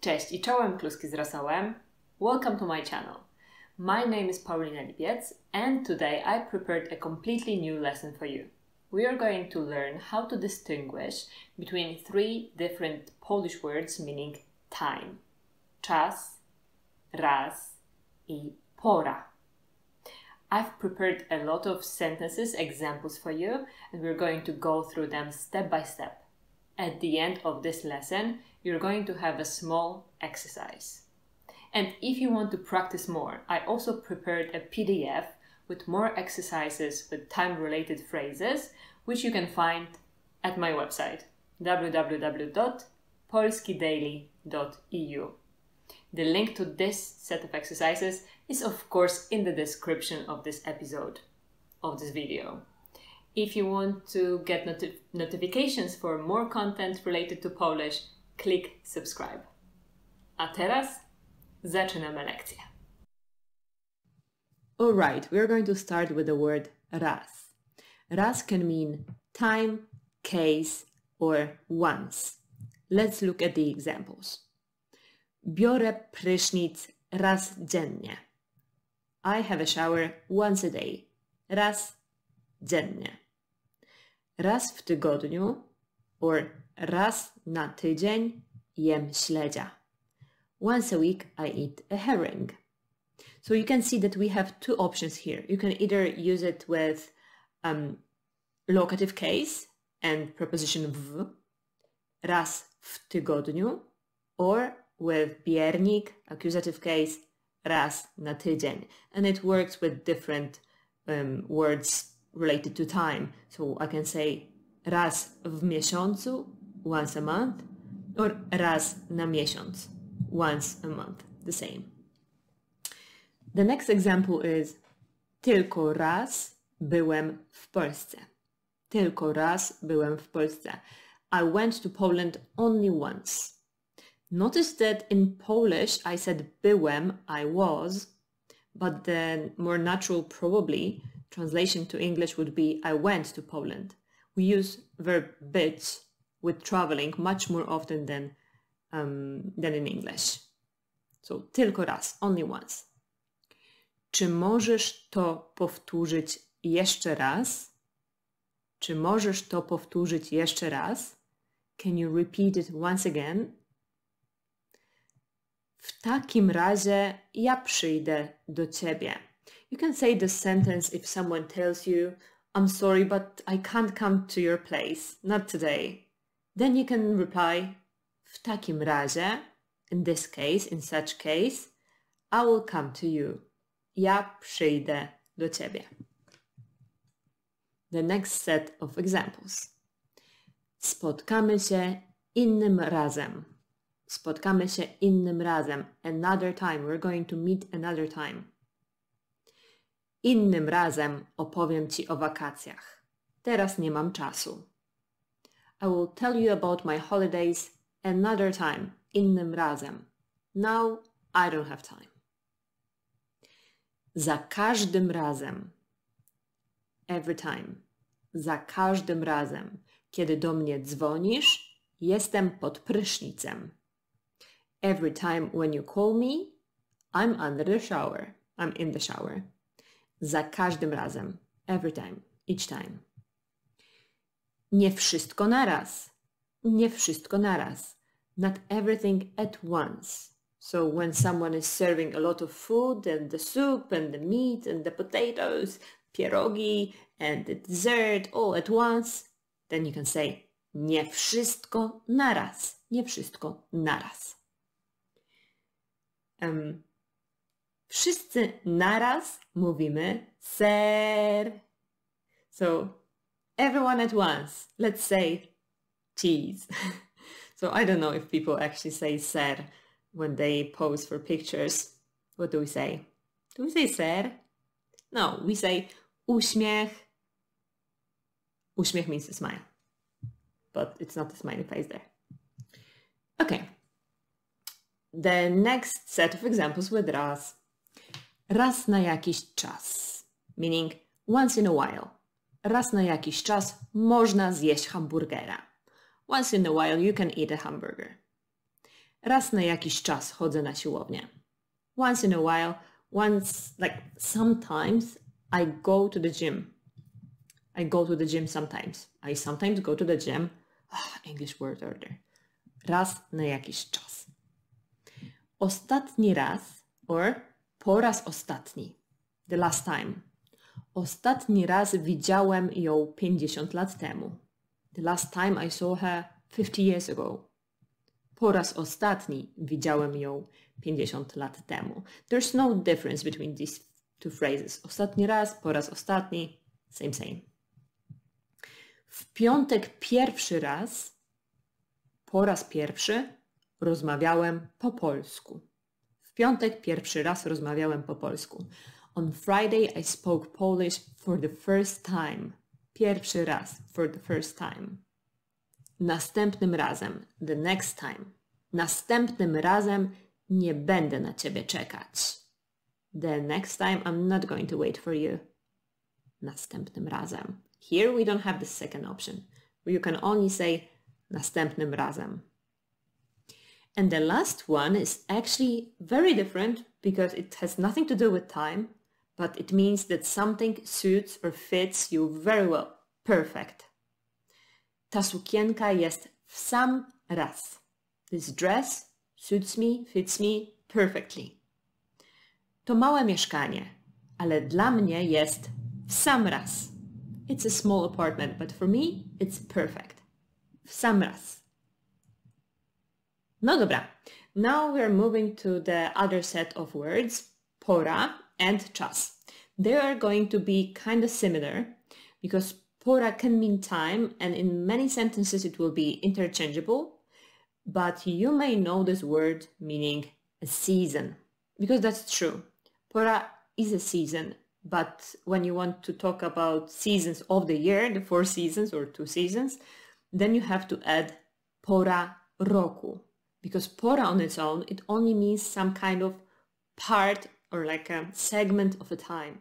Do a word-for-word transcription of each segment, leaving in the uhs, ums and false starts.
Cześć i czołem kluski z rosołem. Welcome to my channel. My name is Paulina Lipiec and today I prepared a completely new lesson for you. We are going to learn how to distinguish between three different Polish words meaning time. Czas, raz i pora. I've prepared a lot of sentences, examples for you, and we're going to go through them step by step. At the end of this lesson, you're going to have a small exercise. And if you want to practice more, I also prepared a P D F with more exercises with time-related phrases, which you can find at my website, w w w dot polskidaily dot e u. The link to this set of exercises is of course in the description of this episode, of this video. If you want to get noti- notifications for more content related to Polish, click subscribe. A teraz zaczynamy lekcję. Alright, we are going to start with the word raz. Raz can mean time, case, or once. Let's look at the examples. Biorę prysznic raz dziennie. I have a shower once a day. Raz dziennie. Raz w tygodniu or raz na tydzień jem śledzia. Once a week I eat a herring. So you can see that we have two options here. You can either use it with um, locative case and preposition w, raz w tygodniu, or with biernik, accusative case, raz na tydzień. And it works with different um, words related to time. So I can say raz w miesiącu, once a month, or raz na miesiąc, once a month, the same. The next example is tylko raz byłem w Polsce. Tylko raz byłem w Polsce. I went to Poland only once. Notice that in Polish I said byłem, I was, but the more natural probably translation to English would be I went to Poland. We use verb być with traveling much more often than, um, than in English. So tylko raz, only once. Czy możesz to powtórzyć jeszcze raz? Czy możesz to powtórzyć jeszcze raz? Can you repeat it once again? W takim razie ja przyjdę do ciebie. You can say this sentence if someone tells you, I'm sorry, but I can't come to your place, not today. Then you can reply, w takim razie, in this case, in such case, I will come to you. Ja przyjdę do ciebie. The next set of examples. Spotkamy się innym razem. Spotkamy się innym razem. Another time. We're going to meet another time. Innym razem opowiem ci o wakacjach. Teraz nie mam czasu. I will tell you about my holidays another time. Innym razem. Now I don't have time. Za każdym razem. Every time. Za każdym razem. Kiedy do mnie dzwonisz, jestem pod prysznicem. Every time when you call me, I'm under the shower. I'm in the shower. Za każdym razem. Every time. Each time. Nie wszystko naraz. Nie wszystko naraz. Not everything at once. So when someone is serving a lot of food and the soup and the meat and the potatoes, pierogi and the dessert all at once, then you can say nie wszystko naraz. Nie wszystko naraz. Um, wszyscy naraz mówimy ser. So everyone at once. Let's say cheese. So I don't know if people actually say ser when they pose for pictures. What do we say? Do we say ser? No, we say uśmiech. Uśmiech means a smile. But it's not a smiley face there. Okay. The next set of examples with raz. Raz na jakiś czas, meaning once in a while. Raz na jakiś czas można zjeść hamburgera. Once in a while you can eat a hamburger. Raz na jakiś czas chodzę na siłownię. Once in a while, once, like sometimes I go to the gym. I go to the gym sometimes. I sometimes go to the gym. Oh, English word order. Raz na jakiś czas. Ostatni raz or po raz ostatni. The last time. Ostatni raz widziałem ją pięćdziesiąt lat temu. The last time I saw her fifty years ago. Po raz ostatni widziałem ją pięćdziesiąt lat temu. There's no difference between these two phrases. Ostatni raz, po raz ostatni. Same, same. W piątek pierwszy raz, po raz pierwszy, rozmawiałem po polsku. W piątek pierwszy raz rozmawiałem po polsku. On Friday I spoke Polish for the first time. Pierwszy raz, for the first time. Następnym razem, the next time. Następnym razem nie będę na ciebie czekać. The next time I'm not going to wait for you. Następnym razem. Here we don't have the second option. You can only say następnym razem. And the last one is actually very different because it has nothing to do with time, but it means that something suits or fits you very well. Perfect. Ta sukienka jest w sam raz. This dress suits me, fits me perfectly. To małe mieszkanie, ale dla mnie jest w sam raz. It's a small apartment, but for me it's perfect. W sam raz. No dobra. Now we're moving to the other set of words, pora and czas. They are going to be kind of similar because pora can mean time and in many sentences it will be interchangeable, but you may know this word meaning a season because that's true. Pora is a season. But when you want to talk about seasons of the year, the four seasons or two seasons, then you have to add pora roku. Because pora on its own, it only means some kind of part or like a segment of a time.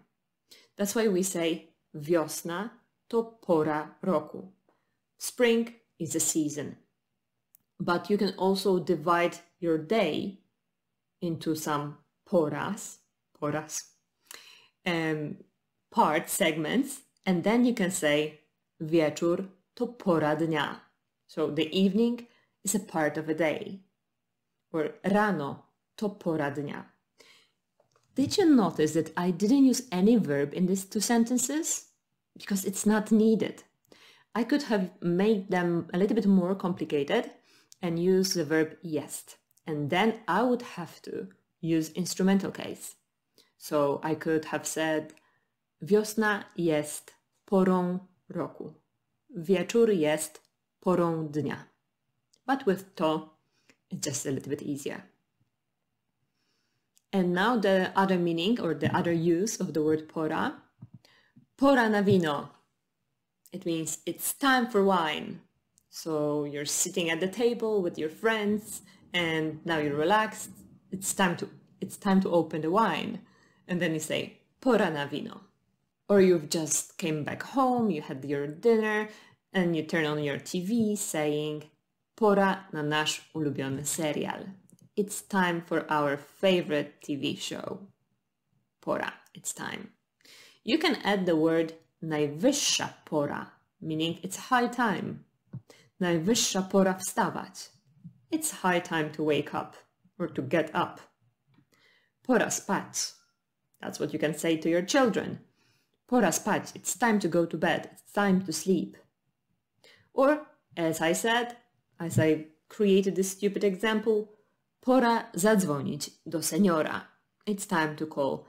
That's why we say wiosna to pora roku. Spring is a season. But you can also divide your day into some poras, poras. Um, part segments, and then you can say wieczór to pora dnia. So the evening is a part of a day. Or rano to pora dnia. Did you notice that I didn't use any verb in these two sentences? Because it's not needed. I could have made them a little bit more complicated and use the verb jest. And then I would have to use instrumental case. So I could have said wiosna jest porą roku. Wieczór jest porą dnia. But with to, it's just a little bit easier. And now the other meaning or the other use of the word pora. Pora na wino. It means it's time for wine. So you're sitting at the table with your friends and now you're relaxed. It's time to, it's time to open the wine. And then you say, pora na wino. Or you've just came back home, you had your dinner, and you turn on your T V saying, pora na nasz ulubiony serial. It's time for our favorite T V show. Pora, it's time. You can add the word najwyższa pora, meaning it's high time. Najwyższa pora wstawać. It's high time to wake up, or to get up. Pora spać. That's what you can say to your children. Pora spać, it's time to go to bed, it's time to sleep. Or, as I said, as I created this stupid example, pora zadzwonić do seniora. It's time to call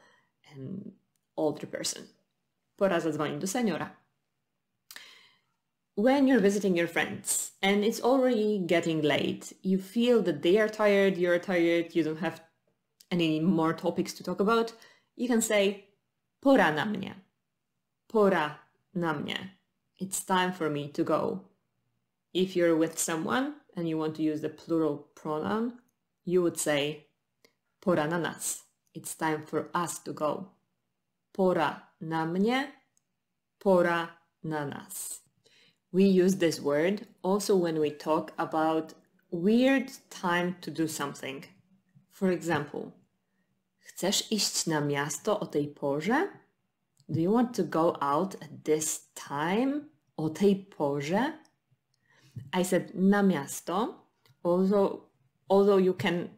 an older person. Pora zadzwonić do seniora. When you're visiting your friends and it's already getting late, you feel that they are tired, you're tired, you don't have any more topics to talk about, you can say, pora na mnie. Pora na mnie. It's time for me to go. If you're with someone and you want to use the plural pronoun, you would say, pora na nas. It's time for us to go. Pora na mnie. Pora na nas. We use this word also when we talk about weird time to do something. For example, chcesz iść na miasto o tej porze? Do you want to go out at this time? O tej porze? I said na miasto, although, although you can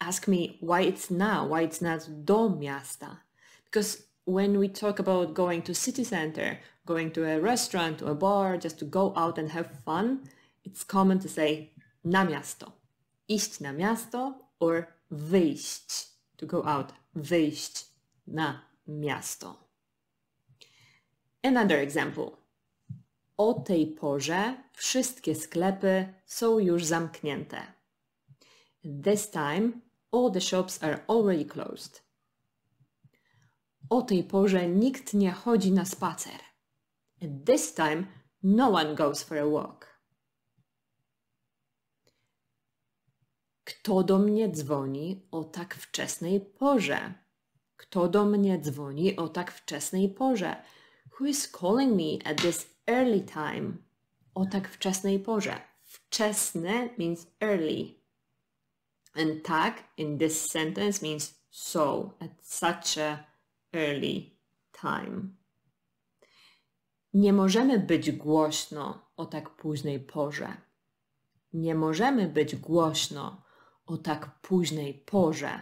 ask me why it's now, why it's not do miasta. Because when we talk about going to city center, going to a restaurant, to a bar, just to go out and have fun, it's common to say na miasto, iść na miasto, or wyjść, to go out, wyjść na miasto. Another example. O tej porze wszystkie sklepy są już zamknięte. This time all the shops are already closed. O tej porze nikt nie chodzi na spacer. At this time no one goes for a walk. Kto do mnie dzwoni o tak wczesnej porze? Kto do mnie dzwoni o tak wczesnej porze? Who is calling me at this early time? O tak wczesnej porze. Wczesne means early. And tak in this sentence means so, at such a early time. Nie możemy być głośno o tak późnej porze. Nie możemy być głośno o tak późnej porze.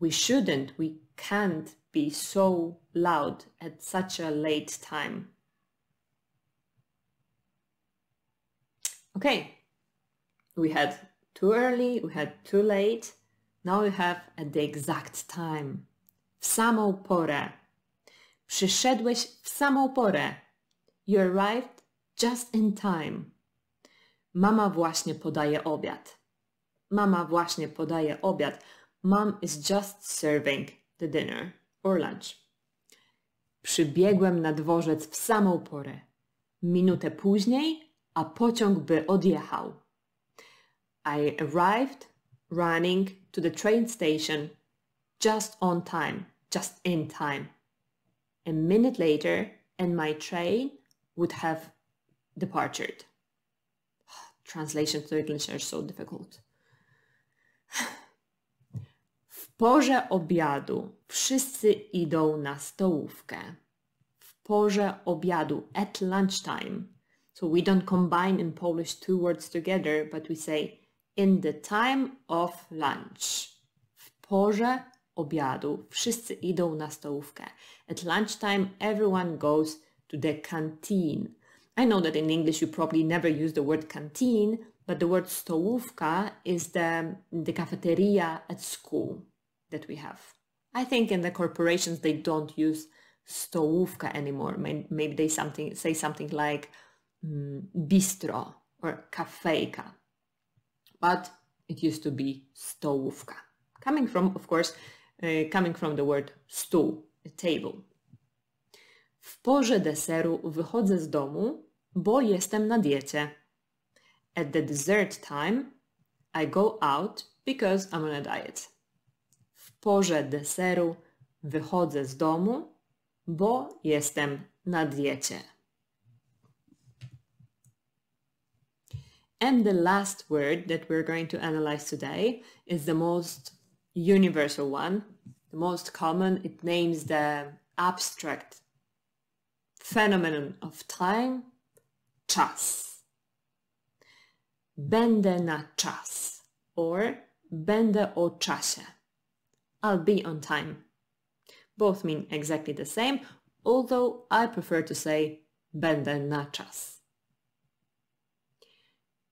We shouldn't, we can't be so loud at such a late time. Okay, we had too early, we had too late. Now we have at the exact time. W samą porę. Przyszedłeś w samą porę. You arrived just in time. Mama właśnie podaje obiad. Mama właśnie podaje obiad. Mom is just serving the dinner or lunch. Przybiegłem na dworzec w samą porę. Minutę później, a pociąg by odjechał. I arrived running to the train station just on time, just in time. A minute later and my train would have departed. Translations to English are so difficult. W porze obiadu wszyscy idą na stołówkę. W porze obiadu, at lunchtime. So we don't combine in Polish two words together, but we say in the time of lunch. W porze obiadu wszyscy idą na stołówkę. At lunchtime everyone goes to the canteen. I know that in English you probably never use the word canteen, but the word stołówka is the, the cafeteria at school that we have. I think in the corporations they don't use stołówka anymore. Maybe they something, say something like um, bistro or kafejka. But it used to be stołówka. Coming from, of course, uh, coming from the word stół, a table. W porze deseru wychodzę z domu, bo jestem na diecie. At the dessert time I go out because I'm on a diet. W porze deseru wychodzę z domu, bo jestem na diecie. And the last word that we're going to analyze today is the most universal one, the most common. It names the abstract phenomenon of time, czas. Będę na czas, or będę o czasie. I'll be on time. Both mean exactly the same, although I prefer to say będę na czas.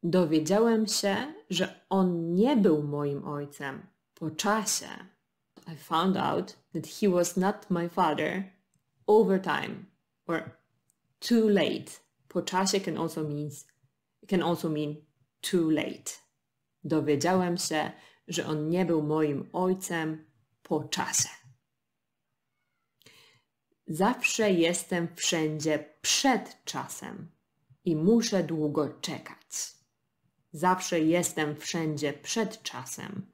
Dowiedziałem się, że on nie był moim ojcem po czasie. I found out that he was not my father over time, or too late. Po czasie can also mean, can also mean too late. Dowiedziałem się, że on nie był moim ojcem po czasie. Zawsze jestem wszędzie przed czasem i muszę długo czekać. Zawsze jestem wszędzie przed czasem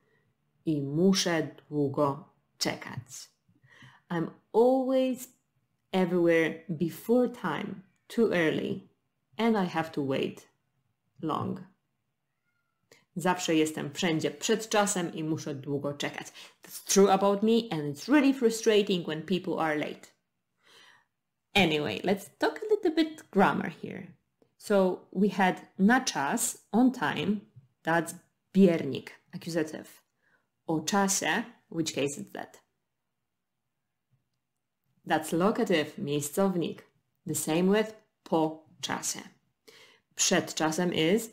i muszę długo czekać. I'm always everywhere before time, too early, and I have to wait long. Zawsze jestem wszędzie przed czasem i muszę długo czekać. That's true about me and it's really frustrating when people are late. Anyway, let's talk a little bit grammar here. So we had na czas, on time, that's biernik, accusative. O czasie, which case is that? That's locative, miejscownik. The same with po czasie. Przed czasem is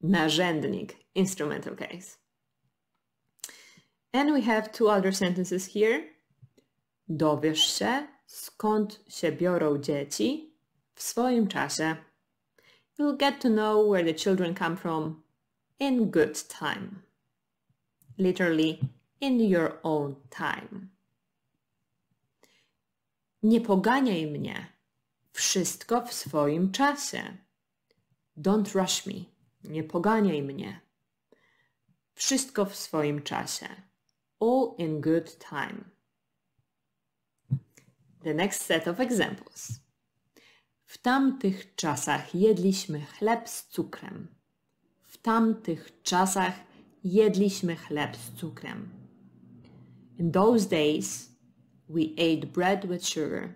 narzędnik, instrumental case. And we have two other sentences here. Dowiesz się, skąd się biorą dzieci w swoim czasie. You'll get to know where the children come from in good time. Literally, in your own time. Nie poganiaj mnie. Wszystko w swoim czasie. Don't rush me. Nie poganiaj mnie. Wszystko w swoim czasie. All in good time. The next set of examples. W tamtych czasach jedliśmy chleb z cukrem. W tamtych czasach jedliśmy chleb z cukrem. In those days we ate bread with sugar.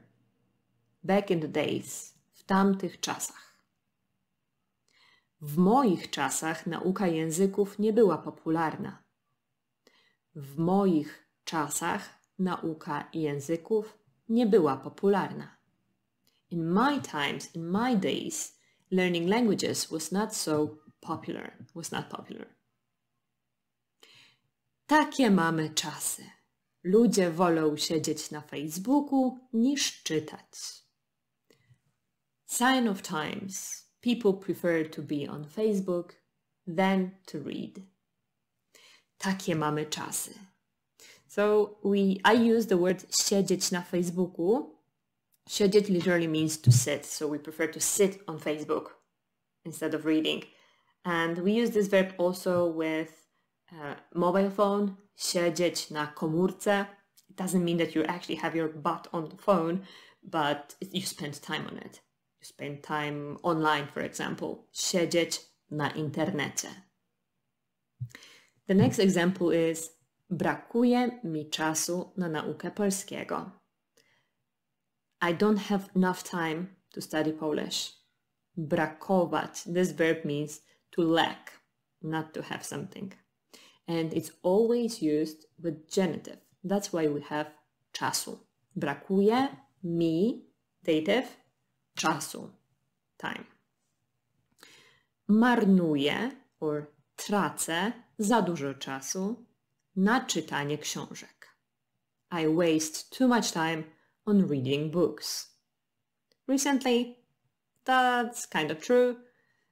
Back in the days. W tamtych czasach. W moich czasach nauka języków nie była popularna. W moich czasach nauka języków nie była popularna. In my times, in my days, learning languages was not so popular, was not popular. Takie mamy czasy. Ludzie wolą siedzieć na Facebooku niż czytać. Sign of times. People prefer to be on Facebook than to read. Takie mamy czasy. So we, I use the word siedzieć na Facebooku. Siedzieć literally means to sit, so we prefer to sit on Facebook instead of reading. And we use this verb also with uh, mobile phone, siedzieć na komórce. It doesn't mean that you actually have your butt on the phone, but you spend time on it. You spend time online, for example. Siedzieć na internecie. The next example is brakuje mi czasu na naukę polskiego. I don't have enough time to study Polish. Brakować. This verb means to lack, not to have something. And it's always used with genitive. That's why we have czasu. Brakuje mi, dative, czasu, time. Marnuję, or tracę, za dużo czasu na czytanie książek. I waste too much time on reading books. Recently, that's kind of true,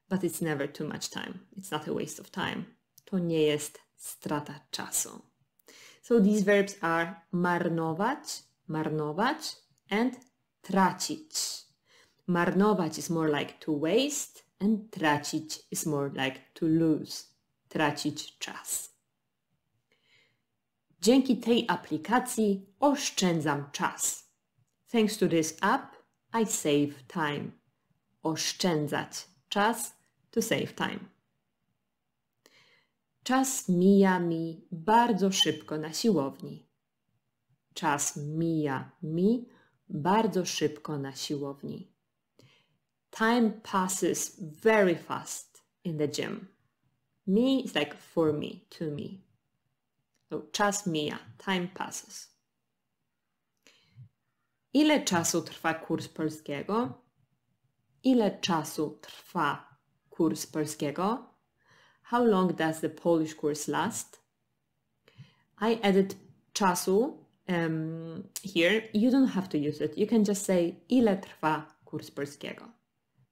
but it's never too much time. It's not a waste of time. To nie jest strata czasu. So these verbs are marnować, marnować, and tracić. Marnować is more like to waste, and tracić is more like to lose. Tracić czas. Dzięki tej aplikacji oszczędzam czas. Thanks to this app, I save time. Oszczędzać czas, to save time. Czas mija mi bardzo szybko na siłowni. Czas mija mi bardzo szybko na siłowni. Time passes very fast in the gym. Me is like for me, to me. So, czas mija, time passes. Ile czasu trwa kurs polskiego? Ile czasu trwa kurs polskiego? How long does the Polish course last? I added czasu um, here. You don't have to use it. You can just say ile trwa kurs polskiego.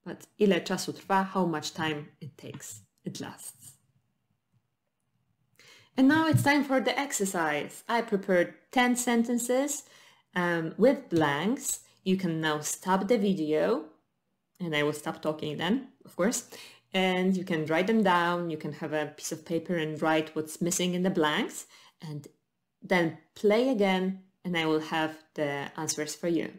But ile czasu trwa, how much time it takes, it lasts. And now it's time for the exercise. I prepared ten sentences um, with blanks. You can now stop the video, and I will stop talking then, of course. And you can write them down. You can have a piece of paper and write what's missing in the blanks, and then play again, and I will have the answers for you.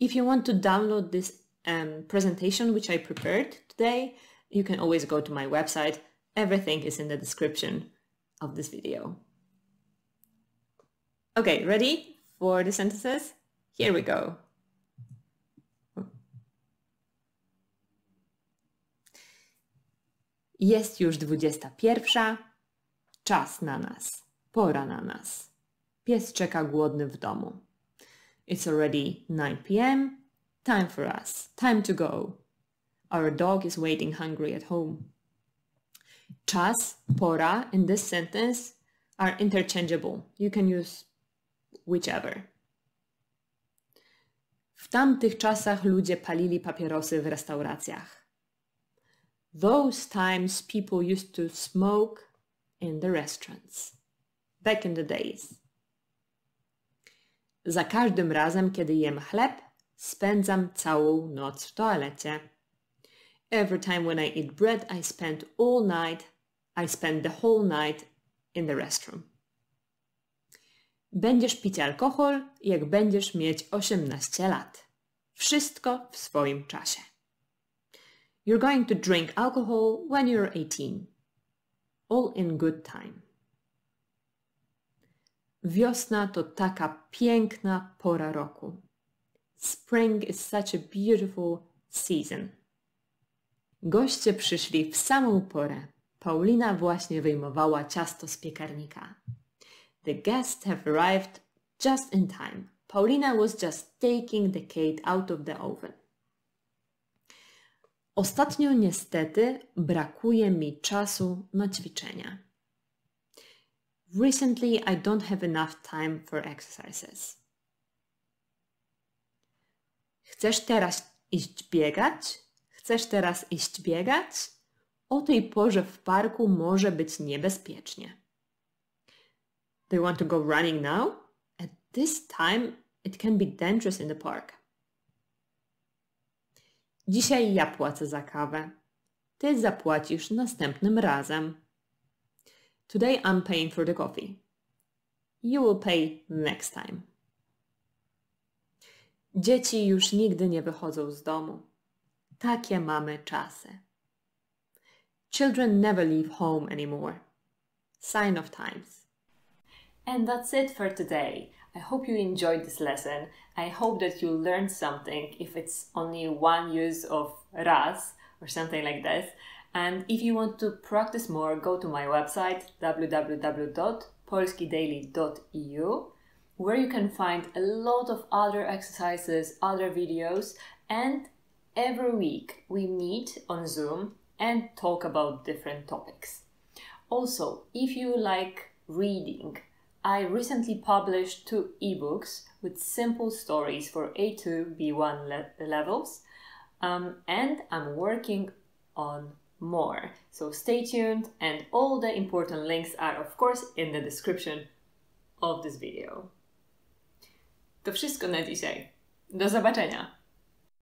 If you want to download this um, presentation, which I prepared today, you can always go to my website. Everything is in the description of this video. Okay, ready for the sentences? Here we go. Jest już dwudziesta pierwsza. Czas na nas. Pora na nas. Pies czeka głodny w domu. It's already nine p m Time for us. Time to go. Our dog is waiting hungry at home. Czas, pora in this sentence are interchangeable. You can use whichever. W tamtych czasach ludzie palili papierosy w restauracjach. Those times people used to smoke in the restaurants. Back in the days. Za każdym razem, kiedy jem chleb, spędzam całą noc w toalecie. Every time when I eat bread, I spend all night, I spend the whole night in the restroom. Będziesz pić alkohol, jak będziesz mieć osiemnaście lat. Wszystko w swoim czasie. You're going to drink alcohol when you're eighteen. All in good time. Wiosna to taka piękna pora roku. Spring is such a beautiful season. Goście przyszli w samą porę. Paulina właśnie wyjmowała ciasto z piekarnika. The guests have arrived just in time. Paulina was just taking the cake out of the oven. Ostatnio niestety brakuje mi czasu na ćwiczenia. Recently I don't have enough time for exercises. Chcesz teraz iść biegać? Chcesz teraz iść biegać? O tej porze w parku może być niebezpiecznie. Do you want to go running now? At this time it can be dangerous in the park. Dzisiaj ja płacę za kawę. Ty zapłacisz następnym razem. Today I'm paying for the coffee. You will pay next time. Dzieci już nigdy nie wychodzą z domu. Takie mamy czasy. Children never leave home anymore. Sign of times. And that's it for today. I hope you enjoyed this lesson. I hope that you learned something, if it's only one use of raz or something like this. And if you want to practice more, go to my website w w w dot polskidaily dot e u, where you can find a lot of other exercises, other videos, and every week we meet on Zoom and talk about different topics. Also, if you like reading, I recently published two ebooks with simple stories for A two B one le levels, um, and I'm working on more. So stay tuned, and all the important links are of course in the description of this video. To wszystko na dzisiaj. Do zobaczenia!